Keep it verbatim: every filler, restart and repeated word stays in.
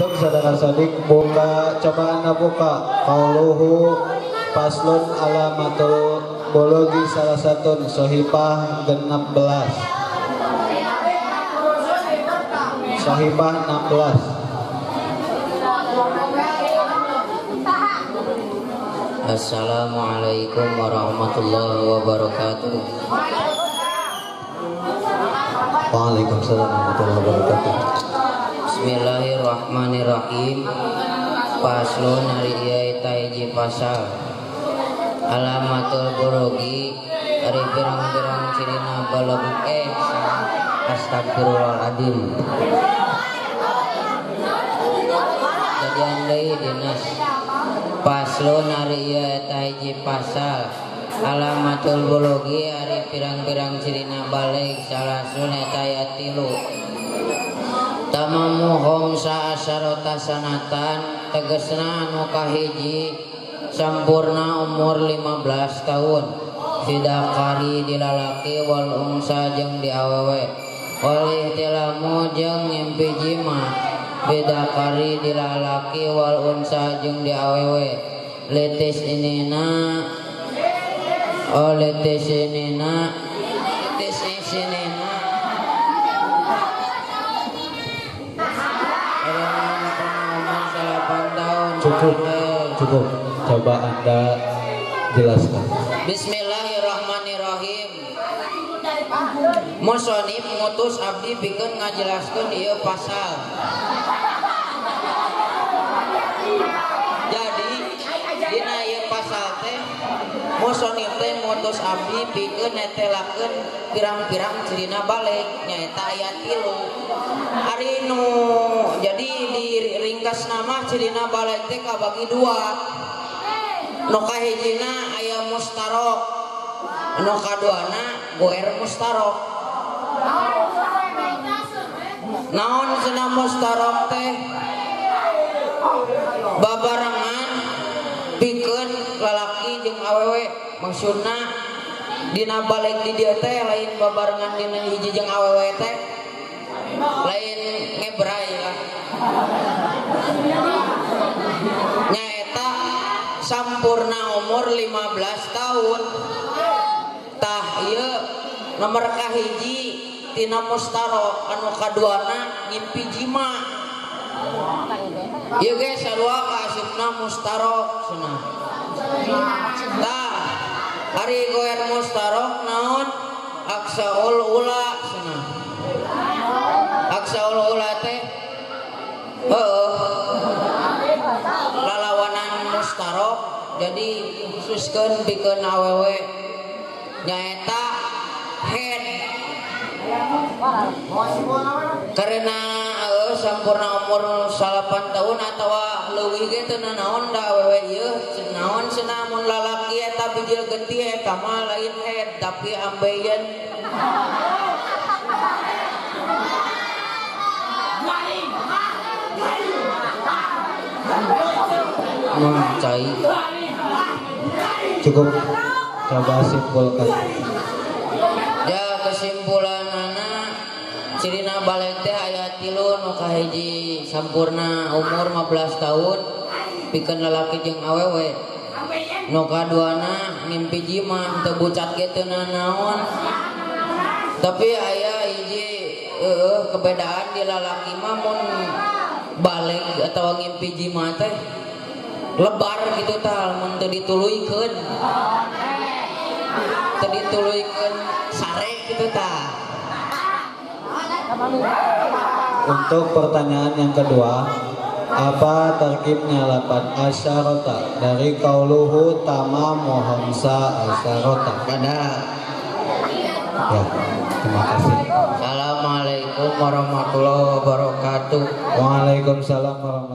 Untuk saudara Sodik buka cobaan buka kauluhu paslon alamatul bologi salah satu sohibah genap belas sohibah enam belas Assalamualaikum warahmatullahi wabarakatuh. Waalaikumsalam warahmatullahi wabarakatuh. Bismillahirrahmanirrahim. Paslon hari ieu eta hiji pasal. Alamatul borogi ari pirang-pirang cirina balog eh astagfirullahaladzim. Kadian deui dinas. Paslon hari ieu eta hiji pasal. Alamatul borogi ari pirang-pirang cirina balik salasun eta aya tilu. Tamamuhum sa'asarota sanatan tegesna anu kahiji sampurna umur lima belas tahun sidakari dilalaki wal unsa jeung diawewe walih tilamu jeung ngimpi jima bidakari dilalaki wal unsa jeung diawewe litis inina oh litis inina litis inina Cukup, cukup. Coba Anda jelaskan. Bismillahirrahmanirrahim. Musonib mutus abdi pikeun ngajelaskeun ieu pasal. Jadi dina ieu pasal teh musonib teh mutus abdi pikeun netelakeun pirang-pirang cirina balik nyaeta aya tilu. Ari nu jadi di ringkas nama cirina balik teh kabagi dua. Nu kahijina aya mustarok. Nu kaduana goer mustarok. Naon cenah mustarok teh? Babarengan pikeun lalaki jeung awewe maksudna dina balik di dieu teh lain babarengan dina hiji jeung awewe teh lain ngebrai lah nyaeta sampurna umur lima belas tahun tah ieu nomor kahiji tina mustaro anu kaduana ngimpi jima ieu ge sarua kaasupna mustaro cenah tah ari goer mustaro naon aksaul ula cenah aksaul ula teh heueuh lalawanan mustarok jadi khususkeun pikeun awewe nyaeta head karena heueuh sampurna umur salapan tahun atawa leuwih ge teu naon da awewe ieu naon cenah mun lalaki eta bijil genti eta mah lain head tapi ambeien Mencai. Cukup coba simpulkan. Ya kesimpulan anak cirina balik teh aya tilu nu kahiji sampurna umur lima belas tahun pikeun lalaki jeung awewe. Nu kaduana ngimpi jima teu bucat ge teu naon. Tapi aya hiji heueuh kebedaan di lalaki mah mun balik atau ngimpi jima teh lebar gitu tah mun teu dituluykeun teu dituluykeun sare gitu tah. Untuk pertanyaan yang kedua, apa tarkibnya lapan asyarota dari kauluhu tamamuhamsa asyarota? Kada. Ya, terima kasih. Assalamualaikum warahmatullahi wabarakatuh. Waalaikumsalam warahmatullahi wabarakatuh.